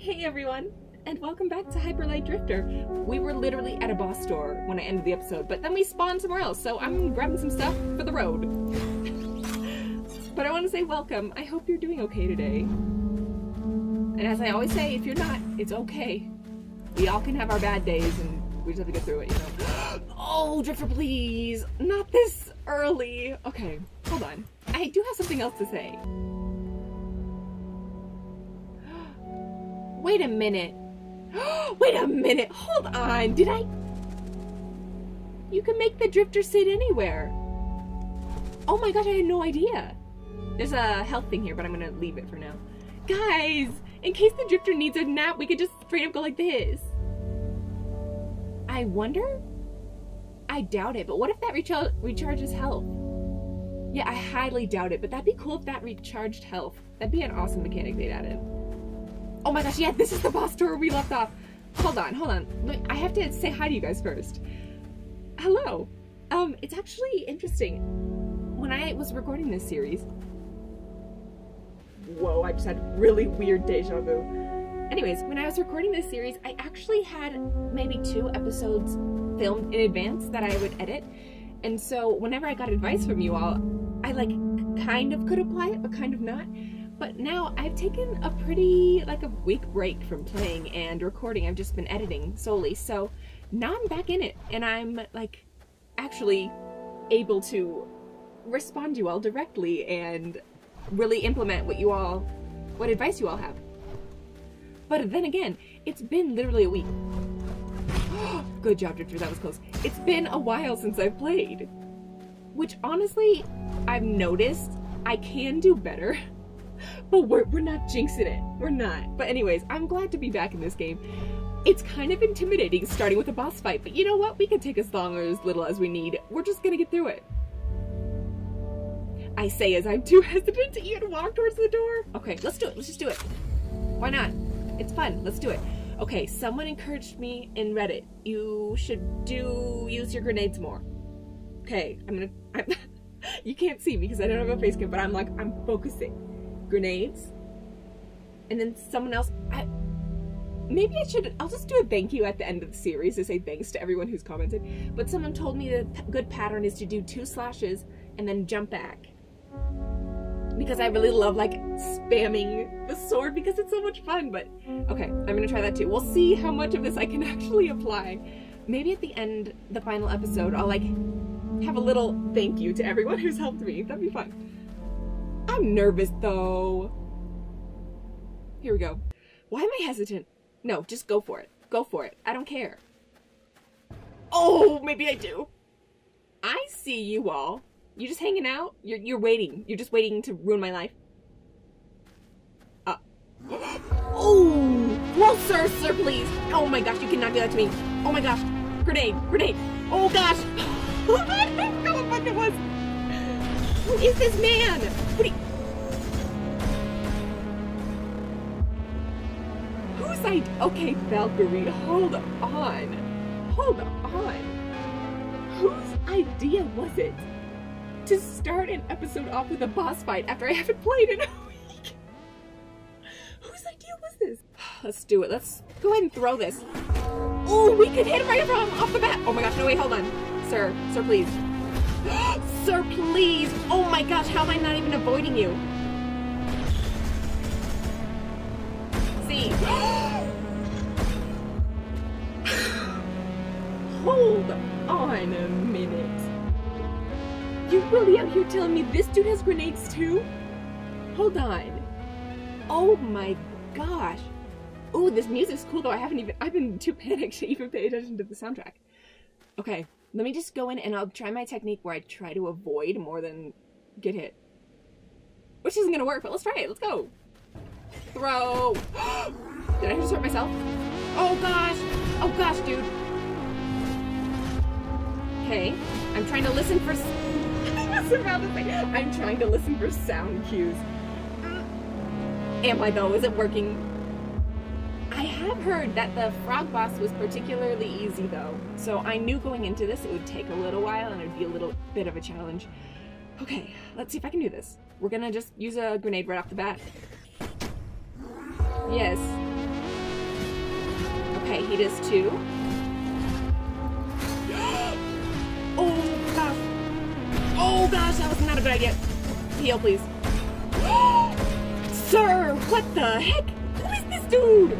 Hey everyone, and welcome back to Hyper Light Drifter. We were literally at a boss store when I ended the episode, but then we spawned somewhere else, so I'm grabbing some stuff for the road. But I want to say welcome. I hope you're doing okay today. And as I always say, if you're not, it's okay. We all can have our bad days, and we just have to get through it, you know? Oh, Drifter, please! Not this early! Okay, hold on. I do have something else to say. Wait a minute. Wait a minute. Hold on. Did I? You can make the Drifter sit anywhere. Oh my gosh, I had no idea. There's a health thing here, but I'm going to leave it for now. Guys, in case the Drifter needs a nap, we could just straight up go like this. I wonder? I doubt it, but what if that recharges health? Yeah, I highly doubt it, but that'd be cool if that recharged health. That'd be an awesome mechanic they'd added. Oh my gosh, yeah, this is the boss door we left off. Hold on. Look, I have to say hi to you guys first. Hello. It's actually interesting. When I was recording this series... Whoa, I just had really weird deja vu. Anyways, when I was recording this series, I actually had maybe 2 episodes filmed in advance that I would edit. And so whenever I got advice from you all, I like kind of could apply it, but kind of not. But now I've taken a pretty, like a week break from playing and recording. I've just been editing solely. So now I'm back in it and I'm like actually able to respond to you all directly and really implement what advice you all have. But then again, it's been literally a week. Good job, Drifter, that was close. It's been a while since I've played, which honestly, I've noticed I can do better. But we're not jinxing it. We're not. But anyways, I'm glad to be back in this game. It's kind of intimidating starting with a boss fight, but you know what? We can take as long or as little as we need. We're just gonna get through it. I say as I'm too hesitant to even walk towards the door. Okay, let's do it. Let's just do it. Why not? It's fun. Let's do it. Okay, someone encouraged me in Reddit. You should use your grenades more. Okay, I'm you can't see me because I don't have a face cam, but I'm focusing. Grenades, and then someone else. I'll just do a thank you at the end of the series to say thanks to everyone who's commented, but someone told me the good pattern is to do 2 slashes and then jump back, because I really love like spamming the sword because it's so much fun. But okay, I'm gonna try that too. We'll see how much of this I can actually apply. Maybe at the end, the final episode, I'll like have a little thank you to everyone who's helped me. That'd be fun. I'm nervous though. Here we go. Why am I hesitant? No, just go for it. Go for it. I don't care. Oh, maybe I do. I see you all. You're just hanging out. You're waiting. You're just waiting to ruin my life. Oh, well, sir, please. Oh my gosh, you cannot do that to me. Oh my gosh. Grenade. Oh gosh. I didn't know what it was. Who is this man? Who's I? Okay, Valkyrie, hold on. Whose idea was it to start an episode off with a boss fight after I haven't played in a week? Whose idea was this? Let's do it. Let's go ahead and throw this. Oh, we could hit him right off the bat. Oh my gosh, no, wait, hold on. Sir, please. Sir, please! Oh my gosh, how am I not even avoiding you? See? Hold on a minute. You really out here telling me this dude has grenades too? Hold on. Oh my gosh. Ooh, this music's cool though. I've been too panicked to even pay attention to the soundtrack. Okay. Let me just go in and I'll try my technique where I try to avoid more than get hit. Which isn't gonna work, but let's try it. Let's go. Throw. Did I just hurt myself? Oh gosh. Oh gosh, dude. Okay. I'm trying to listen for... I'm trying to listen for sound cues. Am I though? Is it working? I have heard that the frog boss was particularly easy though, so I knew going into this it would take a little while and it would be a little bit of a challenge. Okay, let's see if I can do this. We're gonna just use a grenade right off the bat. Yes. he does too. Oh gosh. Oh gosh, that was not a good idea. Heal, please. Sir, what the heck? Who is this dude?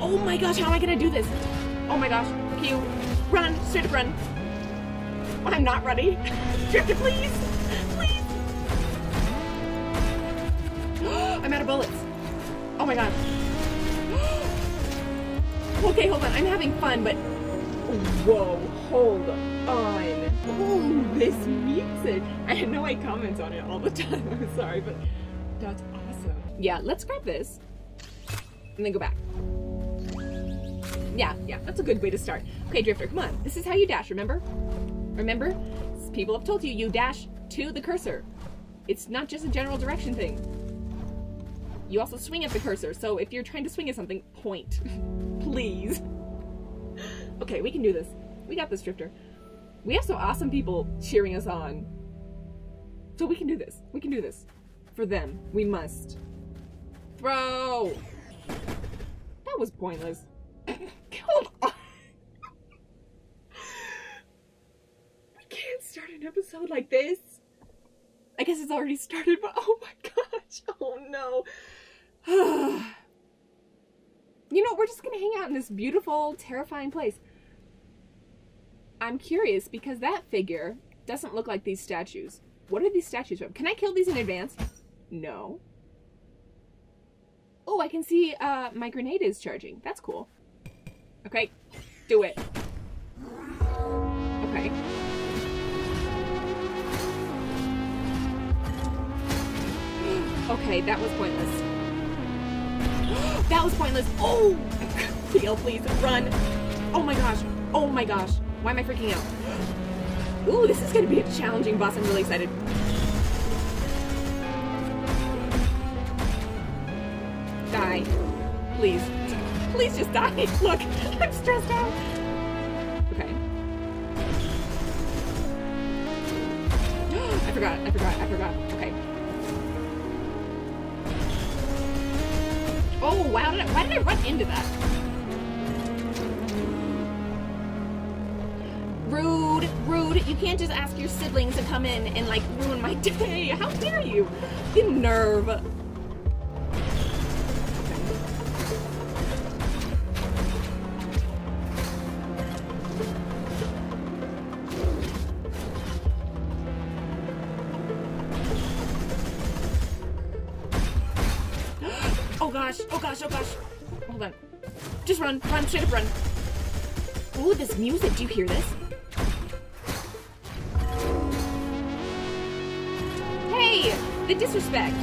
Oh my gosh, how am I gonna do this? Oh my gosh, Q. Run, straight up run. I'm not ready. Drifter, please. Please. I'm out of bullets. Oh my god. Okay, hold on. I'm having fun, but... Whoa, hold on. Oh, this music. I had no comment on it all the time. I'm sorry, but that's awesome. Yeah, let's grab this and then go back. Yeah, that's a good way to start. Okay, Drifter, come on. This is how you dash, remember? Remember? People have told you, you dash to the cursor. It's not just a general direction thing. You also swing at the cursor, so if you're trying to swing at something, point. Please. Okay, we can do this. We got this, Drifter. We have some awesome people cheering us on. So we can do this. We can do this. For them. We must. Throw! That was pointless. Come on! We can't start an episode like this. I guess it's already started, but oh my gosh. Oh no. You know, we're just gonna hang out in this beautiful, terrifying place. I'm curious because that figure doesn't look like these statues. What are these statues from? Can I kill these in advance? No. Oh, I can see my grenade is charging. That's cool. Okay, do it. Okay. Okay, that was pointless. That was pointless. Oh! Seal, please. Run. Oh my gosh. Oh my gosh. Why am I freaking out? Ooh, this is going to be a challenging boss. I'm really excited. Die. Please. Please just die. Look, I'm stressed out. Okay. I forgot. Okay. Oh, wow, why did I run into that? Rude. You can't just ask your siblings to come in and, like, ruin my day. How dare you? The nerve. Oh gosh. Hold on. Just run. Run. Straight up run. Ooh, this music. Do you hear this? Hey! The disrespect.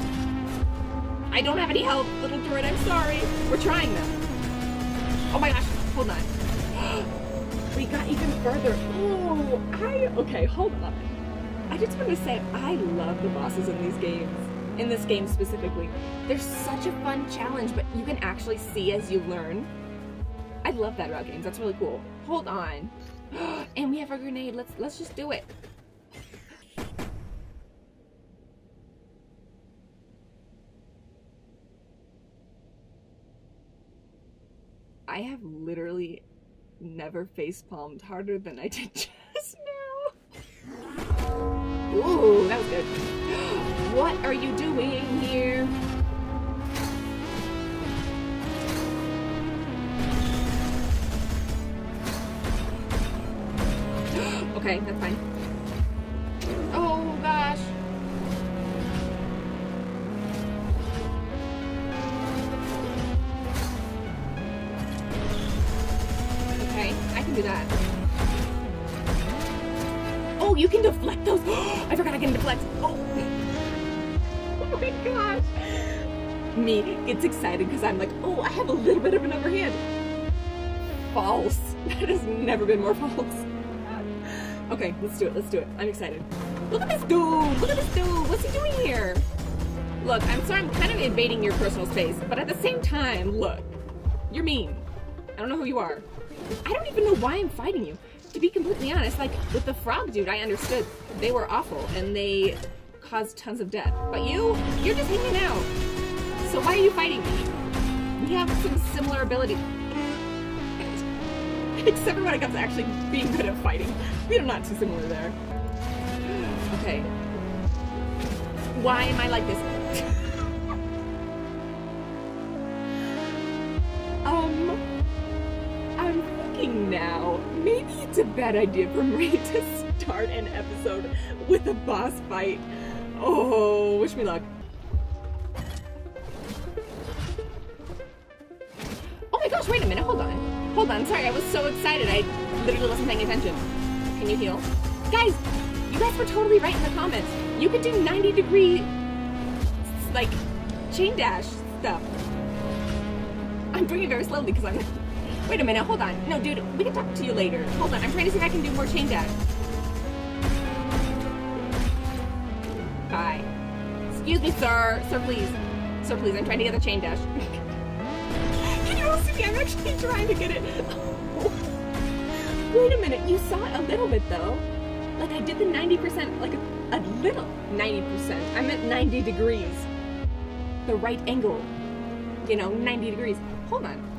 I don't have any help, little droid. I'm sorry. We're trying though. Oh my gosh. Hold on. We got even further. Oh, Okay, hold on. I just want to say I love the bosses in these games. In this game specifically. There's such a fun challenge, but you can actually see as you learn. I love that about games. That's really cool. Hold on. And we have our grenade. Let's just do it. I have literally never facepalmed harder than I did just now. Ooh, that was good. What are you doing here? Okay, that's fine. Oh gosh. Okay, I can do that. Oh, you can deflect those. I forgot I can deflect. Oh. Oh my gosh! Me gets excited because I'm like, oh, I have a little bit of an upper hand. False. That has never been more false. Okay, let's do it. I'm excited. Look at this dude! What's he doing here? Look, I'm sorry, I'm kind of invading your personal space, but at the same time, look. You're mean. I don't know who you are. I don't even know why I'm fighting you. To be completely honest, like, with the frog dude, I understood. They were awful, and they... caused tons of death. But you're just hanging out. So why are you fighting me? we have some similar abilities. Except for when it comes to actually being good at fighting. We are not too similar there. Okay. Why am I like this? I'm thinking now, maybe it's a bad idea for me to start an episode with a boss fight. Oh, wish me luck. Oh my gosh, wait a minute, hold on. Hold on, sorry, I was so excited, I literally wasn't paying attention. Can you heal? Guys, you guys were totally right in the comments. You could do 90-degree, like, chain dash stuff. I'm doing it very slowly because I'm... Wait a minute, hold on. No, dude, we can talk to you later. Hold on, I'm trying to see if I can do more chain dash. Bye. Excuse me, sir. Sir, please. Sir, please, I'm trying to get the chain dash. Can you all see me? I'm actually trying to get it. Wait a minute, you saw it a little bit, though. Like, I did the 90%, like, a little 90%. I'm at 90 degrees. The right angle. You know, 90 degrees. Hold on.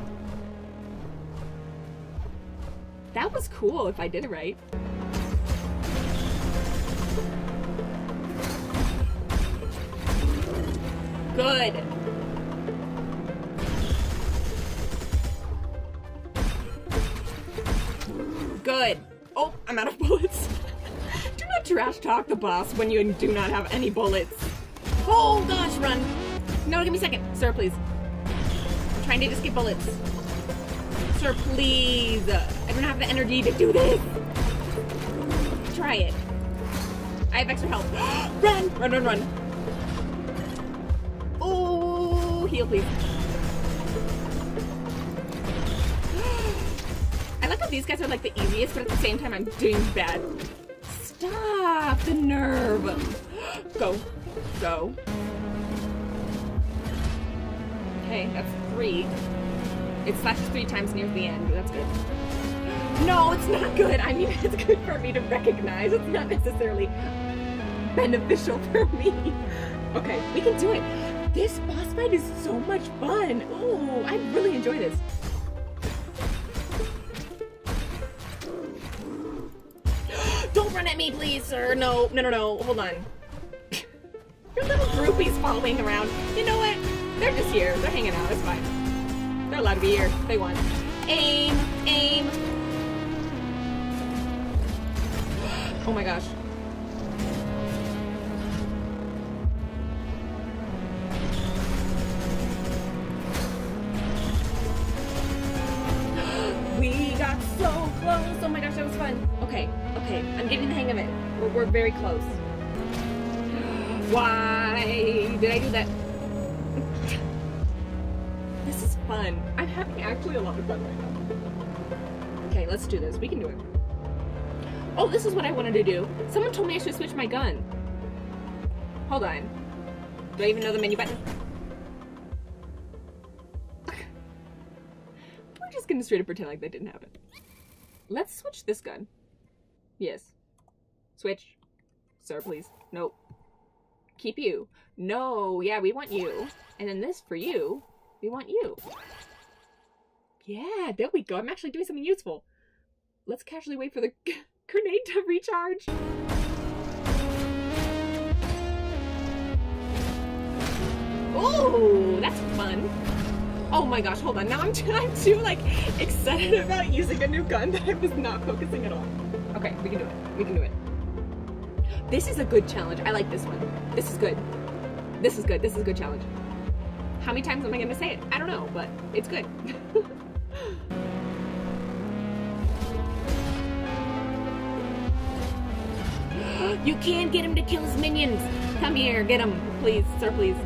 That was cool if I did it right. Good. Good. Oh, I'm out of bullets. Do not trash talk the boss when you do not have any bullets. Oh gosh, run. No, give me a second. Sir, please. I'm trying to just get bullets. Sir, please. I don't have the energy to do this. Try it. I have extra health. Run! Run, run, run. Oh, heal, please. I like how these guys are like the easiest, but at the same time I'm doing bad. Stop the nerve. Go. Go. Okay, that's three. It slashes 3 times near the end. That's good. No, it's not good. I mean, it's good for me to recognize. It's not necessarily beneficial for me. Okay, we can do it. This boss fight is so much fun. Ooh, I really enjoy this. Don't run at me, please, sir. No, no, no, no. Hold on. Your little groupies following around. You know what? They're just here. They're hanging out. It's fine. They're allowed to be here. They won. Aim, aim. Oh my gosh. We got so close. Oh my gosh, that was fun. Okay, okay. I'm getting the hang of it. We're very close. Why did I do that? This is fun. I'm having actually a lot of fun right now. Okay, let's do this. We can do it. Oh, this is what I wanted to do. Someone told me I should switch my gun. Hold on. Do I even know the menu button? We're just gonna straight up pretend like that didn't happen. Let's switch this gun. Yes. Switch. Sir, please. Nope. Keep you. No, yeah, we want you. And then this for you. We want you. Yeah, there we go. I'm actually doing something useful. Let's casually wait for the grenade to recharge. Oh, that's fun. Oh my gosh, hold on. Now I'm too like excited about using a new gun that I was not focusing at all. Okay, we can do it. We can do it. This is a good challenge. I like this one. This is good. This is good. This is a good challenge. How many times am I gonna say it? I don't know, but it's good. You can get him to kill his minions. Come here, get him, please, sir, please.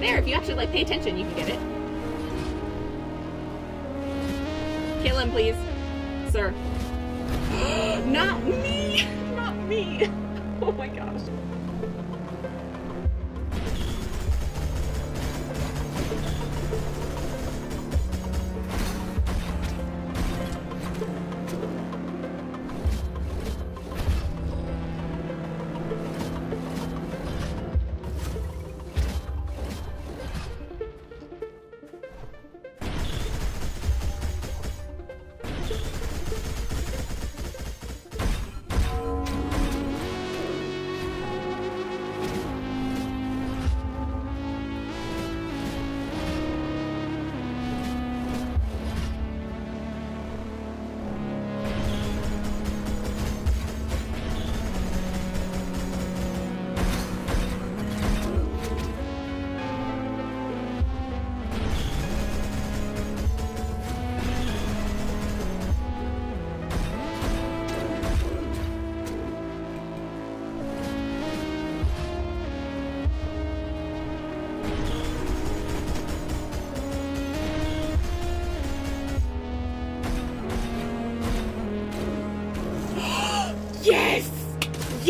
There, if you actually like pay attention, you can get it. Kill him, please, sir. Not me. Me. Oh my gosh.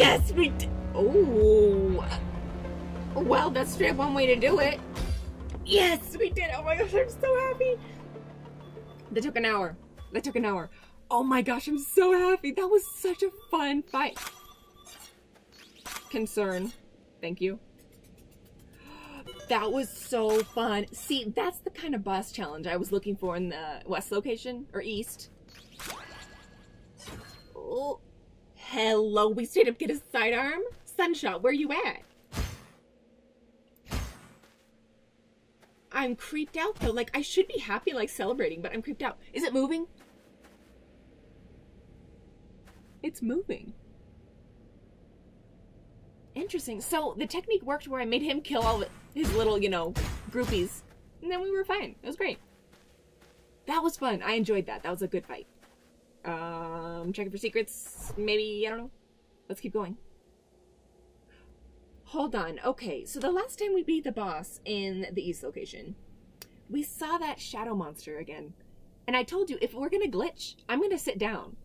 Yes, we did. Oh. Well, that's straight one way to do it. Yes, we did. Oh my gosh, I'm so happy. That took an hour. That took an hour. Oh my gosh, I'm so happy. That was such a fun fight. Concern. Thank you. That was so fun. See, that's the kind of boss challenge I was looking for in the west location, or east. Oh, hello. We straight up get a sidearm. Sunshot, where you at? I'm creeped out though. Like, I should be happy, like celebrating, but I'm creeped out. Is it moving? It's moving. Interesting. So the technique worked where I made him kill all his little, you know, groupies. And then we were fine. It was great. That was fun. I enjoyed that. That was a good fight. Checking for secrets. Maybe, I don't know. Let's keep going. Hold on. Okay, so the last time we beat the boss in the east location, we saw that shadow monster again. And I told you, if we're going to glitch, I'm going to sit down.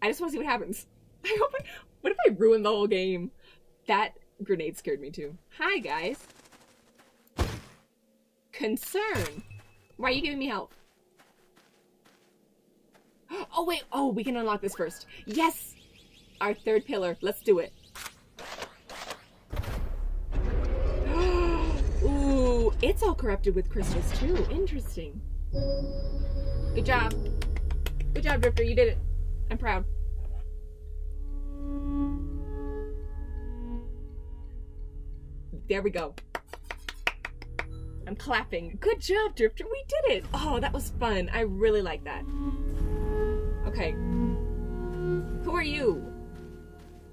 I just want to see what happens. I hope I... What if I ruin the whole game? That grenade scared me too. Hi, guys. Concern. Why are you giving me help? Oh, wait. Oh, we can unlock this first. Yes. Our third pillar. Let's do it. Ooh, it's all corrupted with crystals too. Interesting. Good job. Good job, Drifter. You did it. I'm proud. There we go. I'm clapping. Good job, Drifter. We did it. Oh, that was fun. I really like that. Okay. Who are you?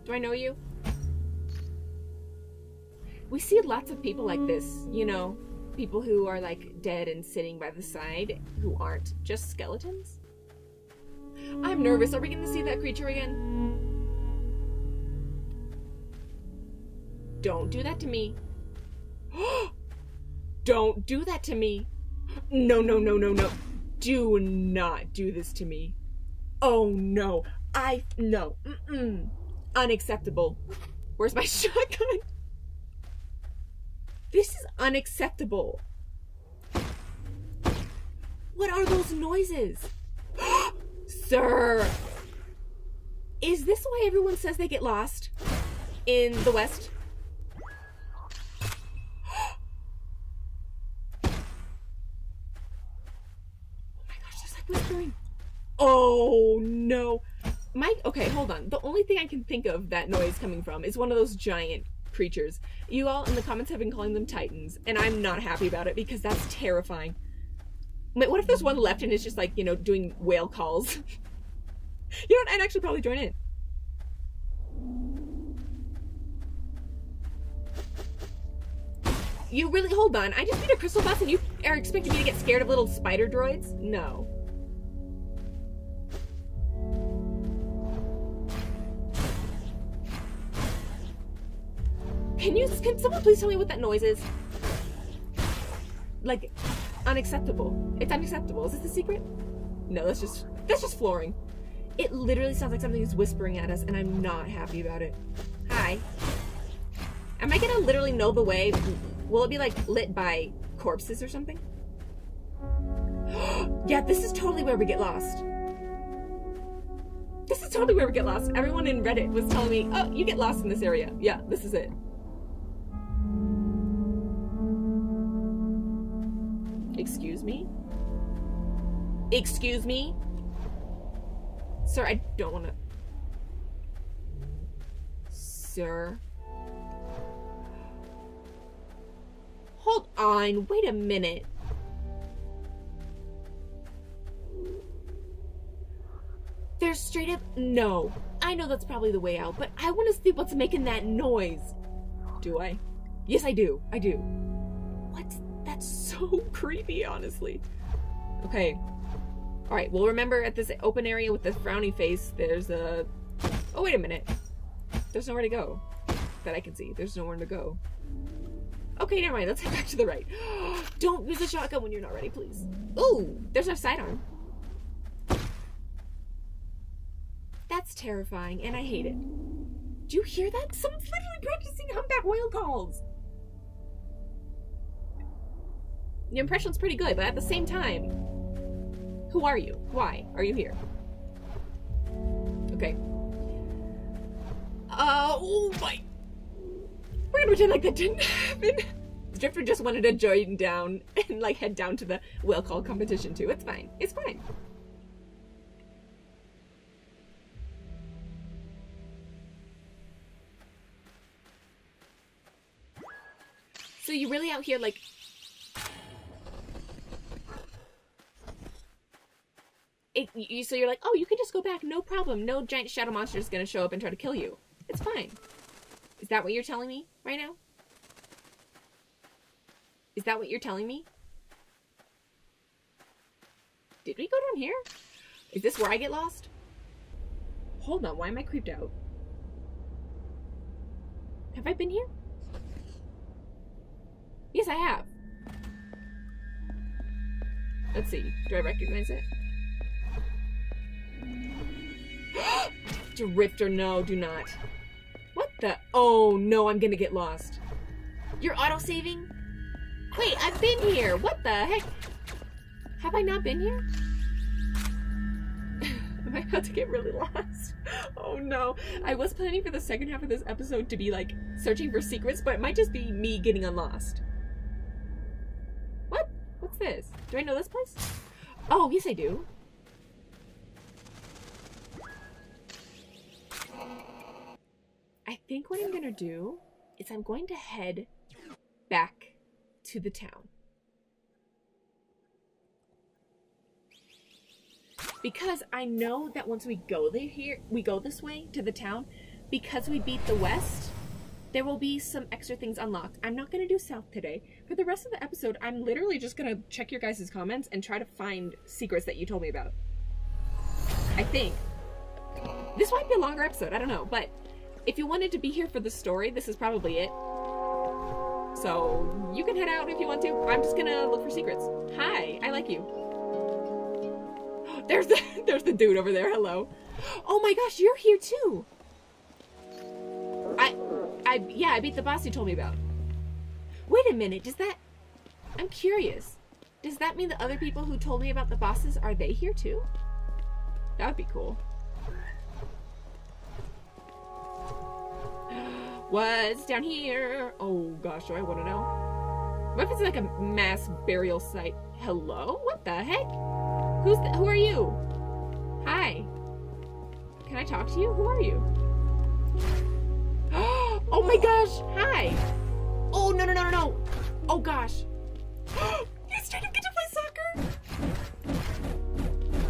Do I know you? We see lots of people like this, you know, people who are like dead and sitting by the side who aren't just skeletons. I'm nervous. Are we going to see that creature again? Don't do that to me. Don't do that to me. No, no, no, no, no. Do not do this to me. Oh, no. No. Mm-mm. Unacceptable. Where's my shotgun? This is unacceptable. What are those noises? Sir. Is this why everyone says they get lost in the West? Whispering. Oh no, Mike. Okay, hold on. The only thing I can think of that noise coming from is one of those giant creatures. You all in the comments have been calling them titans, and I'm not happy about it because that's terrifying. Wait, what if there's one left and it's just like, you know, doing whale calls? You know what? I'd actually probably join in. You really hold on. I just beat a crystal boss, and you are expecting me to get scared of little spider droids? No. Can someone please tell me what that noise is? Like, unacceptable. It's unacceptable. Is this the secret? No, that's just flooring. It literally sounds like something is whispering at us, and I'm not happy about it. Hi. Am I gonna literally know the way? Will it be like lit by corpses or something? Yeah, this is totally where we get lost. This is totally where we get lost. Everyone in Reddit was telling me, oh, you get lost in this area. Yeah, this is it. Excuse me? Excuse me? Sir, I don't want to... Sir? Hold on, wait a minute. There's straight up... No. I know that's probably the way out, but I want to see what's making that noise. Do I? Yes, I do. I do. What's... That's so creepy, honestly. Okay. Alright, well, remember at this open area with the frowny face, there's a... Oh, wait a minute. There's nowhere to go. That I can see. There's nowhere to go. Okay, never mind. Let's head back to the right. Don't use a shotgun when you're not ready, please. Ooh, there's our sidearm. That's terrifying, and I hate it. Do you hear that? Someone's literally practicing humpback whale calls. Your impression's pretty good, but at the same time, who are you? Why are you here? Okay. Oh my. We're gonna pretend like that didn't happen. The Drifter just wanted to join down and like head down to the whale call competition too. It's fine. It's fine. So you really out here like it, so you're like, oh, you can just go back, no problem. No giant shadow monster is gonna show up and try to kill you. It's fine. Is that what you're telling me right now? Is that what you're telling me? Did we go down here? Is this where I get lost? Hold on, why am I creeped out? Have I been here? Yes, I have. Let's see. Do I recognize it? Drifter, no, do not. What the? Oh, no, I'm gonna get lost. You're auto-saving? Wait, I've been here. What the heck? Have I not been here? Am I about to get really lost? Oh no. I was planning for the second half of this episode to be like searching for secrets, but it might just be me getting unlost. What? What's this? Do I know this place? Oh, yes I do. I think what I'm gonna do is I'm going to head back to the town. Because I know that once we go here, we go this way to the town, because we beat the West, there will be some extra things unlocked. I'm not gonna do South today. For the rest of the episode, I'm literally just gonna check your guys' comments and try to find secrets that you told me about. I think. This might be a longer episode, I don't know, but if you wanted to be here for the story, this is probably it. So you can head out if you want to. I'm just gonna look for secrets. Hi, I like you. There's the dude over there. Hello. Oh my gosh, you're here too. I beat the boss you told me about. Wait a minute, does that? I'm curious. Does that mean the other people who told me about the bosses, are they here too? That would be cool. What's down here? Oh gosh, do I want to know? What if it's like a mass burial site? Hello? What the heck? Who are you? Hi. Can I talk to you? Who are you? Oh my gosh! Hi! Oh no no no no no! Oh gosh! You straight up get to play soccer?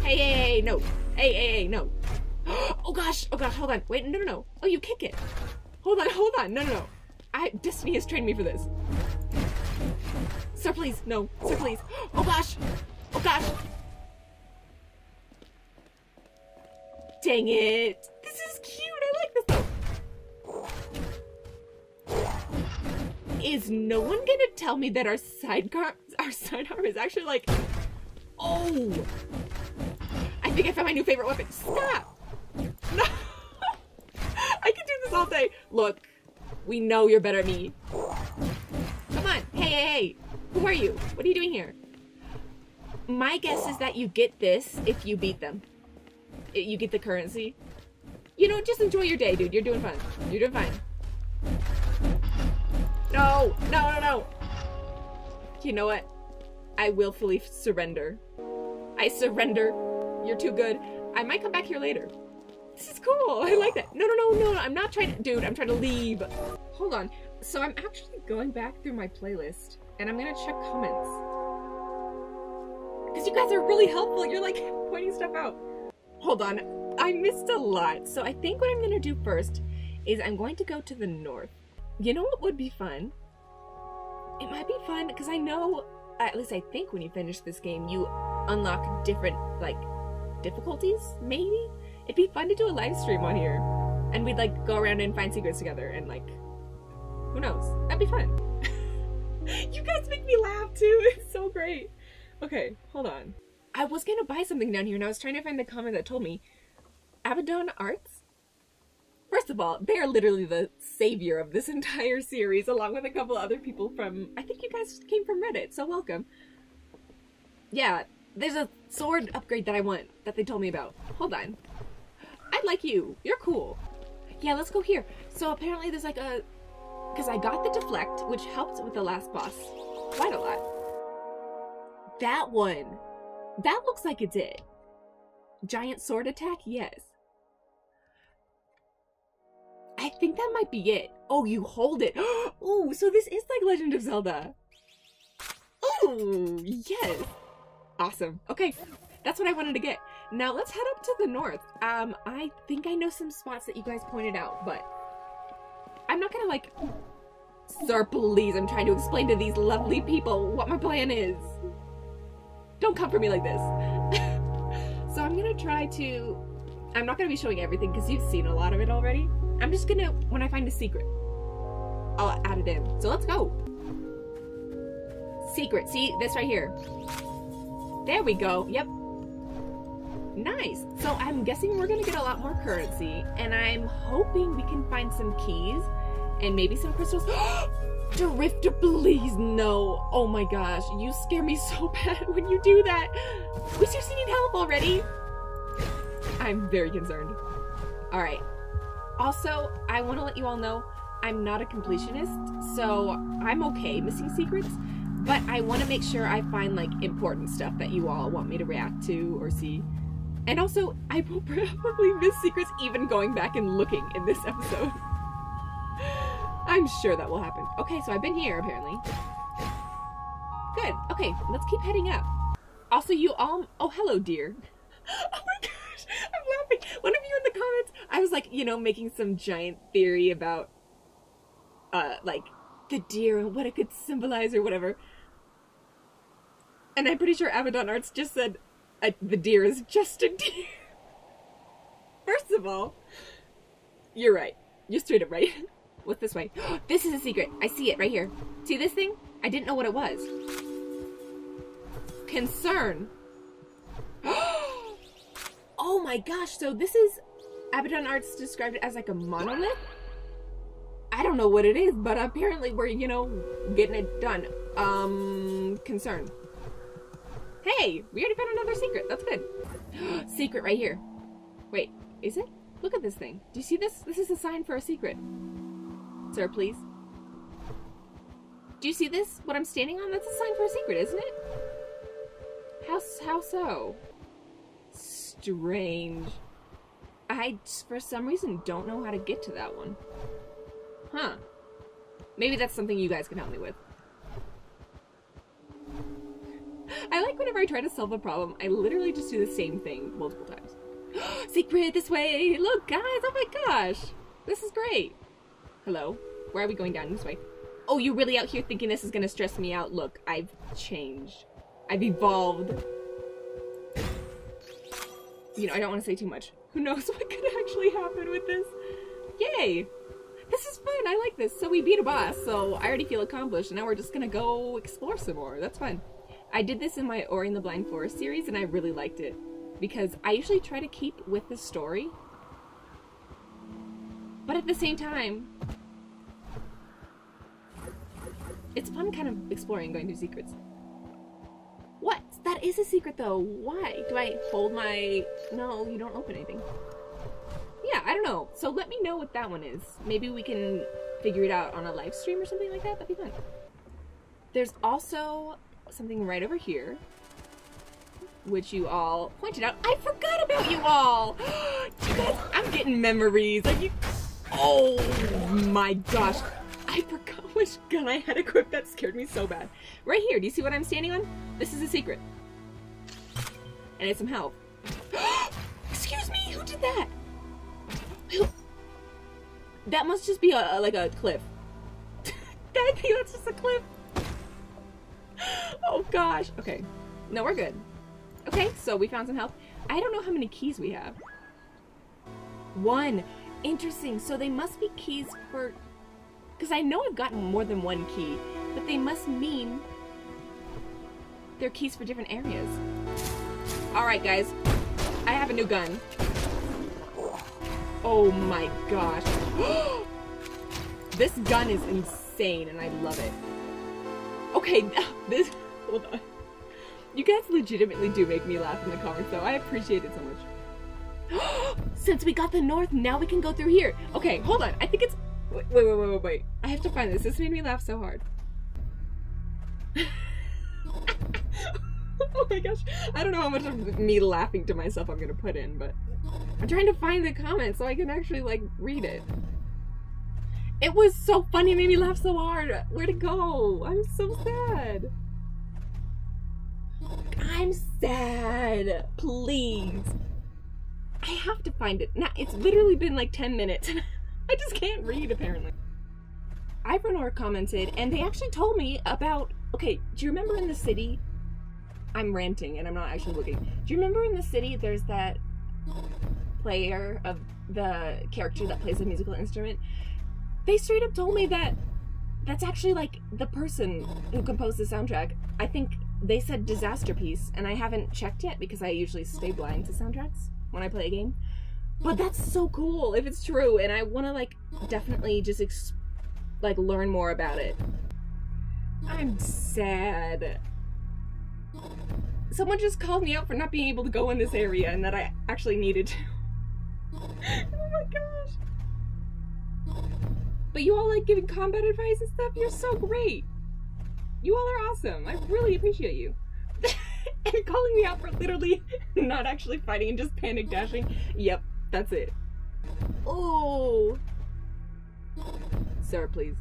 Hey hey hey no! Hey hey hey no! Oh gosh, hold on. Wait, no no no! Oh, you kick it! Hold on, hold on, no, no, no. Destiny has trained me for this. Sir, please, no, sir, please. Oh gosh, oh gosh. Dang it. This is cute, I like this though. Is no one gonna tell me that our sidearm is actually like, oh. I think I found my new favorite weapon. Stop. No. I can do this all day. Look, we know you're better at me. Come on. Hey, hey, hey. Who are you? What are you doing here? My guess is that you get this if you beat them. You get the currency. You know, just enjoy your day, dude. You're doing fine. You're doing fine. No, no, no, no. You know what? I willfully surrender. I surrender. You're too good. I might come back here later. This is cool. I like that. No, no, no, no, no. I'm not trying to... Dude, I'm trying to leave. Hold on. So I'm actually going back through my playlist, and I'm going to check comments. Because you guys are really helpful. You're, like, pointing stuff out. Hold on. I missed a lot. So I think what I'm going to do first is I'm going to go to the north. You know what would be fun? It might be fun, because I know... At least I think when you finish this game, you unlock different, like, difficulties, maybe? It'd be fun to do a live stream on here, and we'd like go around and find secrets together, and like, who knows? That'd be fun. You guys make me laugh too. It's so great. Okay, hold on. I was gonna buy something down here, and I was trying to find the comment that told me, Abaddon Arts. First of all, they're literally the savior of this entire series, along with a couple other people from, I think you guys came from Reddit, so welcome. Yeah, there's a sword upgrade that I want, that they told me about. Hold on. I like you. You're cool. Yeah, let's go here. So apparently there's like a... Because I got the deflect, which helped with the last boss quite a lot. That one. That looks like it did. Giant sword attack? Yes. I think that might be it. Oh, you hold it. Oh, so this is like Legend of Zelda. Oh, yes. Awesome. Okay, that's what I wanted to get. Now let's head up to the north. I think I know some spots that you guys pointed out, but I'm not gonna like... Sir, please, I'm trying to explain to these lovely people what my plan is. Don't come for me like this. So I'm gonna try to... I'm not gonna be showing everything because you've seen a lot of it already. I'm just gonna, when I find a secret, I'll add it in. So let's go. Secret, see this right here. There we go, yep. Nice, so I'm guessing we're gonna get a lot more currency and I'm hoping we can find some keys and maybe some crystals. Drifter, please, no. Oh my gosh, you scare me so bad when you do that. We seriously need help already. I'm very concerned. All right. Also, I want to let you all know I'm not a completionist, so I'm okay missing secrets, but I want to make sure I find like important stuff that you all want me to react to or see. And also, I will probably miss secrets even going back and looking in this episode. I'm sure that will happen. Okay, so I've been here apparently. Good. Okay, let's keep heading up. Also, you all... Oh, hello, dear. Oh my God. I'm laughing. One of you in the comments, I was like, you know, making some giant theory about, like, the deer and what it could symbolize or whatever. And I'm pretty sure Abaddon Arts just said, the deer is just a deer. First of all, you're right. You're straight up right. What's this way? This is a secret. I see it right here. See this thing? I didn't know what it was. Concern. Oh my gosh, so this is, Abaddon Arts described it as like a monolith? I don't know what it is, but apparently we're, you know, getting it done. Concern. Hey, we already found another secret, that's good. Secret right here. Wait, is it? Look at this thing. Do you see this? This is a sign for a secret. Sir, please. Do you see this? What I'm standing on? That's a sign for a secret, isn't it? How so? Strange. I, for some reason, don't know how to get to that one. Huh. Maybe that's something you guys can help me with. I like whenever I try to solve a problem, I literally just do the same thing multiple times. Secret this way! Look, guys! Oh my gosh! This is great! Hello? Where are we going down this way? Oh, you're really out here thinking this is gonna stress me out. Look, I've changed. I've evolved. You know, I don't want to say too much. Who knows what could actually happen with this? Yay! This is fun! I like this! So we beat a boss, so I already feel accomplished, and now we're just gonna go explore some more. That's fun. I did this in my Ori in the Blind Forest series, and I really liked it. Because I usually try to keep with the story. But at the same time... It's fun kind of exploring, going through secrets. What? That is a secret though. Why? Do I hold my... No, you don't open anything. Yeah, I don't know. So let me know what that one is. Maybe we can figure it out on a live stream or something like that. That'd be fun. There's also something right over here, which you all pointed out. I forgot about you all! You guys, I'm getting memories. Are you... Oh my gosh. I forgot which gun I had equipped. That scared me so bad. Right here, do you see what I'm standing on? This is a secret. And it's some help. Excuse me, who did that? Who? That must just be a like a cliff. I think that's just a cliff. Oh gosh. Okay. No, we're good. Okay, so we found some help. I don't know how many keys we have. One. Interesting. So they must be keys for... Because I know I've gotten more than one key, but they must mean they're keys for different areas. Alright guys, I have a new gun. Oh my gosh. This gun is insane and I love it. Okay, this, hold on. You guys legitimately do make me laugh in the comments though. I appreciate it so much. Since we got the north, now we can go through here. Okay, hold on. I think it's, wait. I have to find this. This made me laugh so hard. Oh my gosh. I don't know how much of me laughing to myself I'm gonna put in, but I'm trying to find the comment so I can actually like read it. It was so funny, it made me laugh so hard. Where'd it go? I'm so sad. I'm sad. Please. I have to find it. Now, it's literally been like 10 minutes and I just can't read apparently. Ibranor commented and they actually told me about, okay, do you remember in the city? I'm ranting and I'm not actually looking. Do you remember in the city there's that player of the character that plays a musical instrument? They straight up told me that that's actually like the person who composed the soundtrack. I think they said Disasterpiece and I haven't checked yet because I usually stay blind to soundtracks when I play a game. But that's so cool if it's true and I want to like definitely just learn more about it. I'm sad. Someone just called me out for not being able to go in this area and that I actually needed to. Oh my gosh. But you all like giving combat advice and stuff? You're so great. You all are awesome. I really appreciate you. And calling me out for literally not actually fighting and just panic dashing. Yep, that's it. Oh. Sir, please.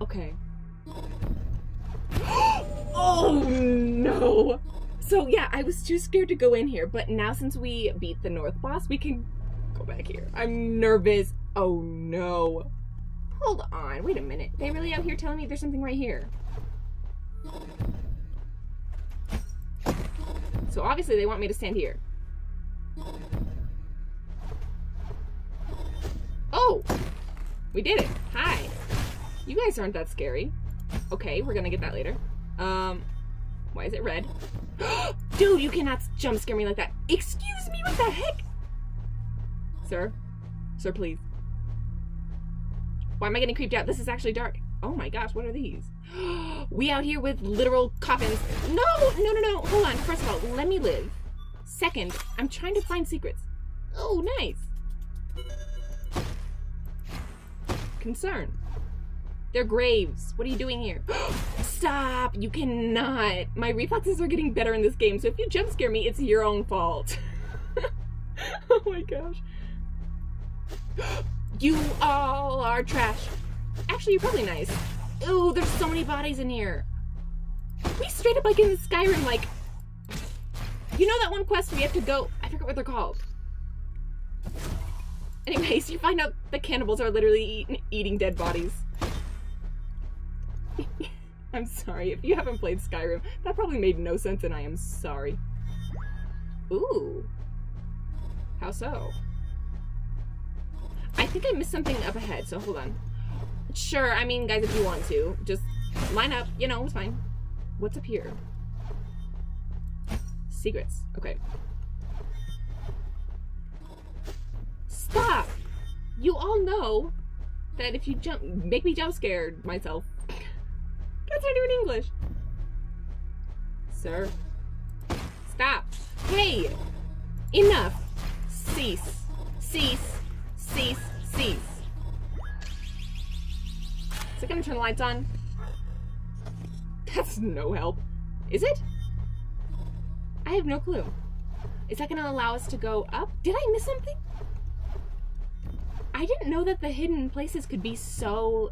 Okay. Oh no! So yeah, I was too scared to go in here, but now since we beat the North boss, we can go back here. I'm nervous. Oh no. Hold on, wait a minute. They really out here telling me there's something right here. So obviously they want me to stand here. Oh! We did it! Hi! You guys aren't that scary. Okay, we're gonna get that later. Why is it red? Dude, you cannot jump scare me like that. Excuse me, what the heck? Sir? Sir, please. Why am I getting creeped out? This is actually dark. Oh my gosh, what are these? We out here with literal coffins. No. Hold on. First of all, let me live. Second, I'm trying to find secrets. Oh, nice. Concern. They're graves. What are you doing here? Stop! You cannot! My reflexes are getting better in this game, so if you jump scare me, it's your own fault. Oh my gosh. You all are trash. Actually, you're probably nice. Ooh, there's so many bodies in here. We straight up like in Skyrim, like... You know that one quest where you have to go... I forget what they're called. Anyways, you find out the cannibals are literally eating dead bodies. I'm sorry, if you haven't played Skyrim, that probably made no sense and I am sorry. Ooh. How so? I think I missed something up ahead, so hold on. Sure, I mean, guys, if you want to, just line up, you know, it's fine. What's up here? Secrets, okay. Stop! You all know that if you jump, make me jump scared myself. That's what I do in English. Sir. Stop. Hey! Enough. Cease. Cease. Cease. Cease. Is it gonna turn the lights on? That's no help. Is it? I have no clue. Is that gonna allow us to go up? Did I miss something? I didn't know that the hidden places could be so,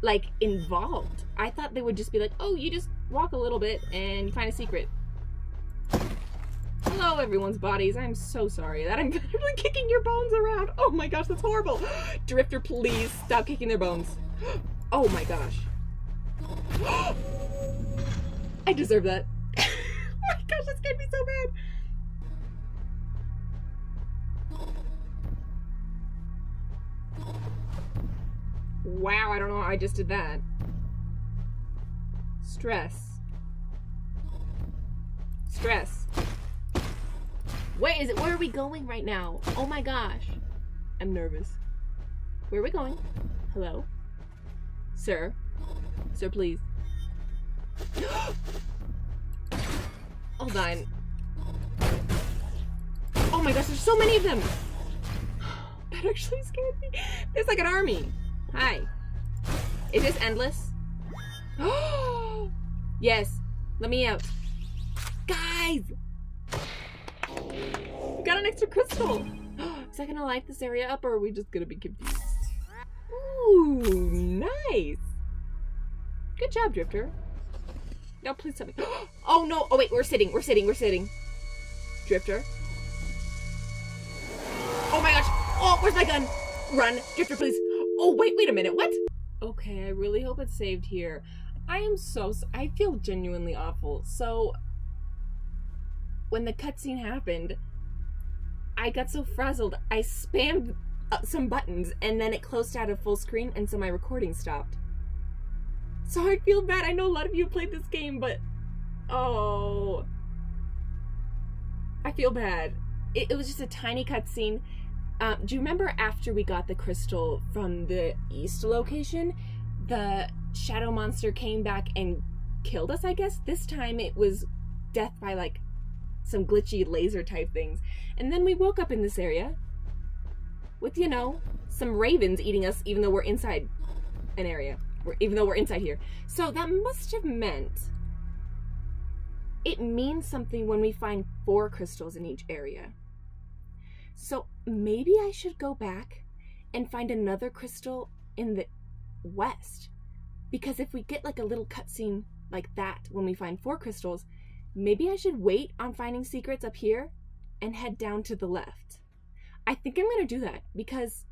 like involved. I thought they would just be like, oh, you just walk a little bit and find a secret. Hello everyone's bodies. I'm so sorry that I'm literally kicking your bones around. Oh my gosh, that's horrible. Drifter, please stop kicking their bones. Oh my gosh. I deserve that. Oh my gosh, that scared me so bad. Wow, I don't know how I just did that. Stress. Stress. Where is it? Where are we going right now? Oh my gosh. I'm nervous. Where are we going? Hello? Sir? Sir, please. Hold on. Oh my gosh, there's so many of them! That actually scared me. There's like an army. Hi. Is this endless? Oh! Yes. Let me out. Guys! We got an extra crystal! Is that gonna light this area up, or are we just gonna be confused? Ooh, nice! Good job, Drifter. Now please tell me. Oh no! Oh wait, we're sitting. Drifter. Oh my gosh! Oh, where's my gun? Run! Drifter, please! Oh wait, wait a minute, what? Okay, I really hope it's saved here. I am so, I feel genuinely awful. So, when the cutscene happened, I got so frazzled, I spammed some buttons, and then it closed out of full screen, and so my recording stopped. So I feel bad. I know a lot of you played this game, but, oh, I feel bad. It was just a tiny cutscene. Do you remember after we got the crystal from the east location, the shadow monster came back and killed us, I guess? This time it was death by, like, some glitchy laser type things. And then we woke up in this area with, you know, some ravens eating us, even though we're inside an area. Even though we're inside here. So that must have meant it means something when we find 4 crystals in each area. So maybe I should go back and find another crystal in the west, because if we get like a little cutscene like that when we find 4 crystals, maybe I should wait on finding secrets up here and head down to the left. I think I'm gonna do that because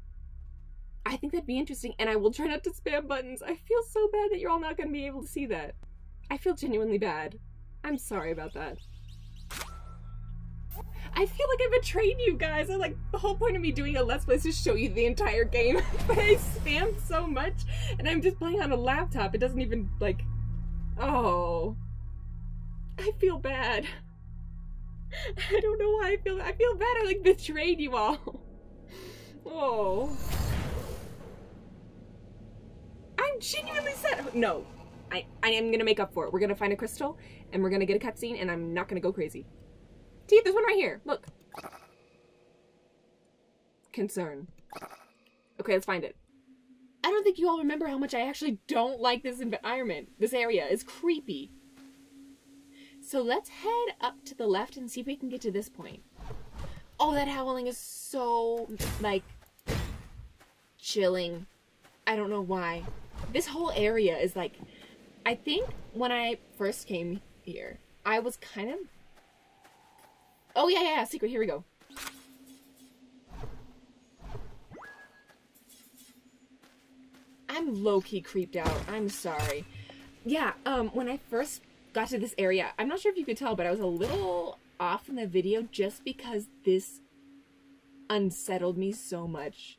I think that'd be interesting, and I will try not to spam buttons. I feel so bad that you're all not gonna be able to see that. I feel genuinely bad. I'm sorry about that. I feel like I betrayed you guys. I'm like, the whole point of me doing a Let's Play is to show you the entire game, but I spammed so much, and I'm just playing on a laptop. It doesn't even, like, oh. I feel bad. I don't know why I feel bad. I feel bad I, like, betrayed you all. Oh. I'm genuinely sad. No. I am gonna make up for it. We're gonna find a crystal, and we're gonna get a cutscene, and I'm not gonna go crazy. See, there's one right here. Look. Concern. Okay, let's find it. I don't think you all remember how much I actually don't like this environment. This area is creepy. So let's head up to the left and see if we can get to this point. Oh, that howling is so, like, chilling. I don't know why. This whole area is like, I think when I first came here, I was kind of, oh yeah, yeah, secret, here we go. I'm low-key creeped out, I'm sorry. Yeah, when I first got to this area, I'm not sure if you could tell, but I was a little off in the video just because this unsettled me so much.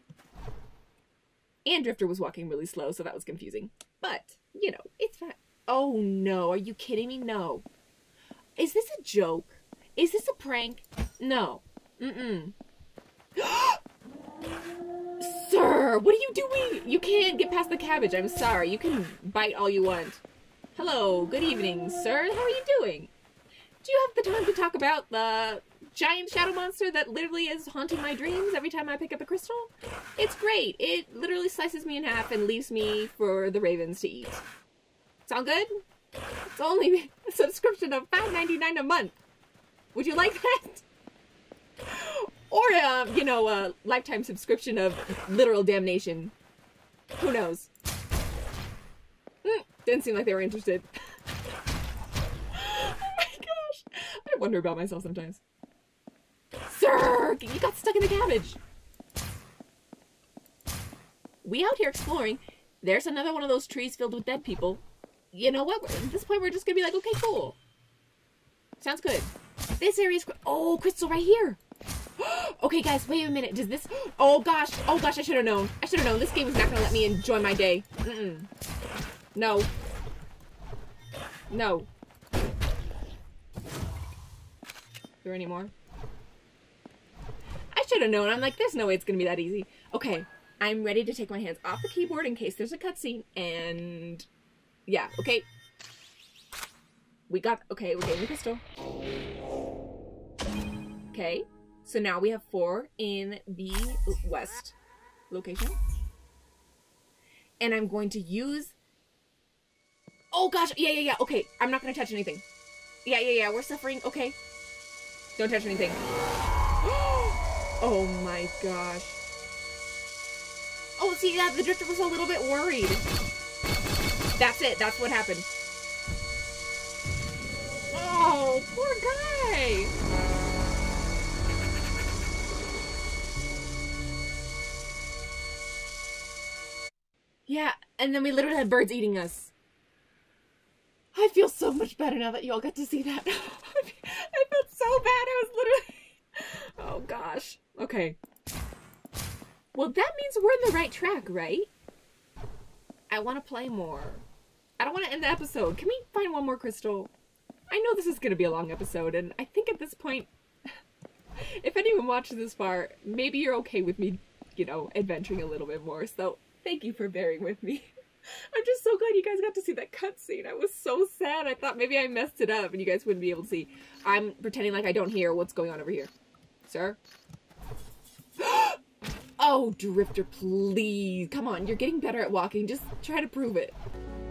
And Drifter was walking really slow, so that was confusing. But, you know, it's fine. Oh no, are you kidding me? No. Is this a joke? Is this a prank? No. Mm-mm. Sir, what are you doing? You can't get past the cabbage, I'm sorry. You can bite all you want. Hello, good evening, sir. How are you doing? Do you have the time to talk about the giant shadow monster that literally is haunting my dreams every time I pick up a crystal? It's great. It literally slices me in half and leaves me for the ravens to eat. Sound good? It's only a subscription of $5.99 a month. Would you like that? Or, you know, a lifetime subscription of literal damnation. Who knows? Didn't seem like they were interested. I wonder about myself sometimes. Sir, you got stuck in the cabbage. We out here exploring. There's another one of those trees filled with dead people. You know what? At this point, we're just gonna be like, okay, cool. Sounds good. This area's, oh, crystal right here. Okay, guys, wait a minute. Does this? Oh gosh, I should have known. I should have known. This game is not gonna let me enjoy my day. Mm-mm. No. No. There any more? should have known. I'm like, there's no way it's going to be that easy. Okay, I'm ready to take my hands off the keyboard in case there's a cutscene, and... yeah, okay. We got... okay, we're getting the pistol. Okay, so now we have 4 in the west location. And I'm going to use... oh gosh, yeah, okay. I'm not going to touch anything. Yeah, we're suffering, okay. Don't touch anything. Oh my gosh. Oh, see, yeah, the drifter was a little bit worried. That's it, that's what happened. Oh, poor guy. Yeah, and then we literally had birds eating us. I feel so much better now that you all got to see that. I felt so bad. I was literally... oh, gosh. Okay. Well, that means we're on the right track, right? I want to play more. I don't want to end the episode. Can we find one more crystal? I know this is going to be a long episode, and I think at this point, if anyone watches this far, maybe you're okay with me, you know, adventuring a little bit more. So thank you for bearing with me. I'm just so glad you guys got to see that cutscene. I was so sad. I thought maybe I messed it up and you guys wouldn't be able to see. I'm pretending like I don't hear what's going on over here. Sir? Oh, Drifter, please. Come on, you're getting better at walking. Just try to prove it.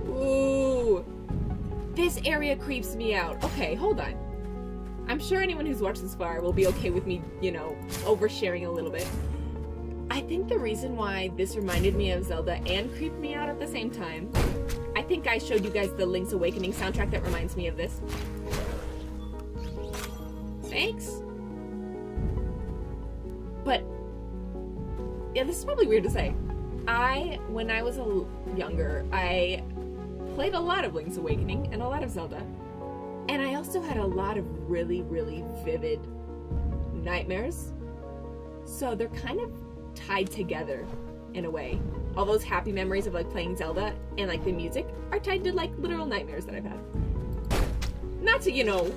Ooh. This area creeps me out. Okay, hold on. I'm sure anyone who's watched this far will be okay with me, you know, oversharing a little bit. I think the reason why this reminded me of Zelda and creeped me out at the same time, I think I showed you guys the Link's Awakening soundtrack that reminds me of this. Thanks. But, yeah, this is probably weird to say. When I was younger, I played a lot of Link's Awakening and a lot of Zelda. And I also had a lot of really, really vivid nightmares. So they're kind of tied together in a way. All those happy memories of like playing Zelda and like the music are tied to like literal nightmares that I've had. Not to, you know,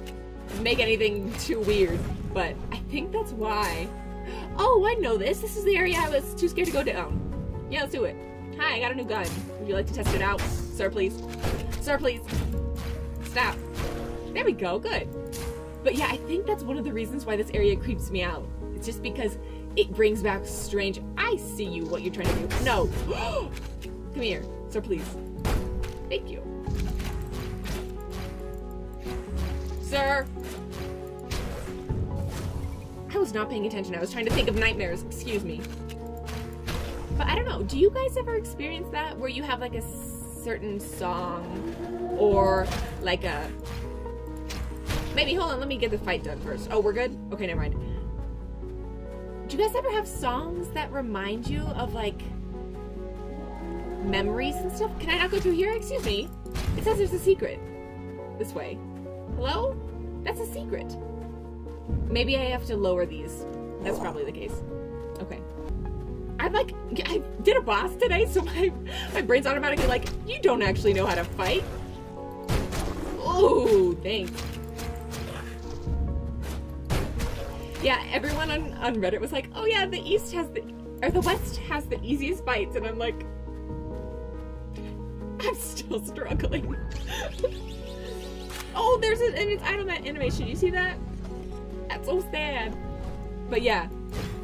make anything too weird, but I think that's why. Oh, I know this. This is the area I was too scared to go down. Yeah, let's do it. Hi, I got a new gun. Would you like to test it out? Sir, please. Sir, please. Stop. There we go. Good. But yeah, I think that's one of the reasons why this area creeps me out. It's just because it brings back strange... I see you, what you're trying to do. No. Come here. Sir, please. Thank you. Sir. I was not paying attention. I was trying to think of nightmares. Excuse me. But I don't know. Do you guys ever experience that? Where you have like a certain song or like a... maybe, hold on. Let me get the fight done first. Oh, we're good? Okay, never mind. Do you guys ever have songs that remind you of, like, memories and stuff? Can I not go through here? Excuse me. It says there's a secret. This way. Hello? That's a secret. Maybe I have to lower these. That's probably the case. Okay. I'm like, I did a boss today, so my brain's automatically like, you don't actually know how to fight. Oh, thanks. Yeah, everyone on Reddit was like, oh yeah, the East has the, or the West has the easiest fights, and I'm like, I'm still struggling. Oh, there's and it's idle animation, you see that? That's so sad. But yeah,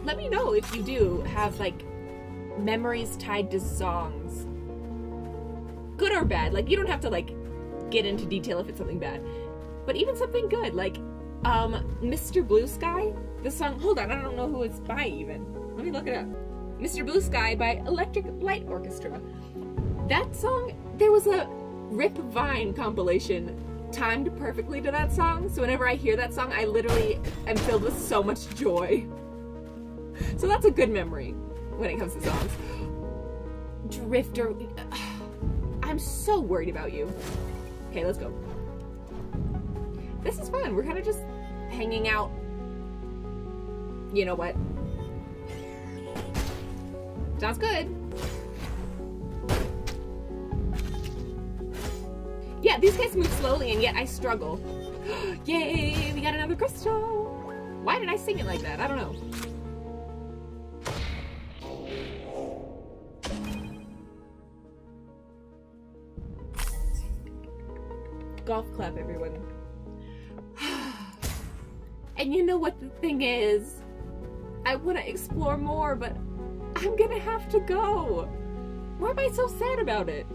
let me know if you do have like memories tied to songs. Good or bad, like you don't have to like get into detail if it's something bad, but even something good, like Mr. Blue Sky, the song, hold on, I don't know who it's by even. Let me look it up. Mr. Blue Sky by Electric Light Orchestra. That song, there was a Rip Vine compilation timed perfectly to that song, so whenever I hear that song, I literally am filled with so much joy. So that's a good memory when it comes to songs. Drifter, I'm so worried about you. Okay, let's go. This is fun. We're kind of just hanging out. You know what? Sounds good. Yeah, these guys move slowly and yet I struggle. Yay, we got another crystal. Why did I sing it like that? I don't know. golf clap, everyone. And you know what the thing is? I want to explore more, but I'm gonna have to go. Why am I so sad about it?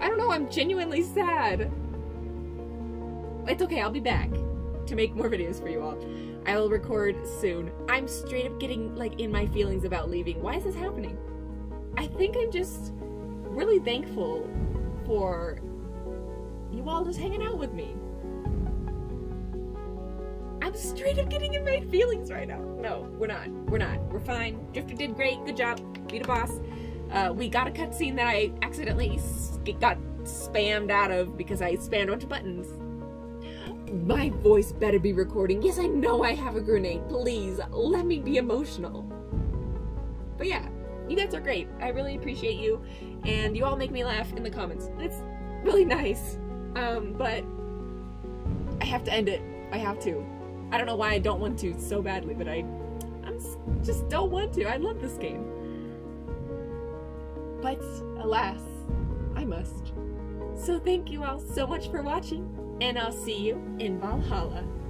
I don't know, I'm genuinely sad. It's okay, I'll be back to make more videos for you all. I will record soon. I'm straight up getting, like, in my feelings about leaving. Why is this happening? I think I'm just really thankful for you all just hanging out with me. I'm straight up getting in my feelings right now. No, we're not. We're not. We're fine. Drifter did great. Good job. Beat a boss. We got a cutscene that I accidentally got spammed out of because I spammed a bunch of buttons. My voice better be recording. Yes, I know I have a grenade. Please, let me be emotional. But yeah, you guys are great. I really appreciate you, and you all make me laugh in the comments. It's really nice, but I have to end it. I have to. I don't know why I don't want to so badly, but I just don't want to. I love this game. But, alas, I must. So thank you all so much for watching, and I'll see you in Valhalla.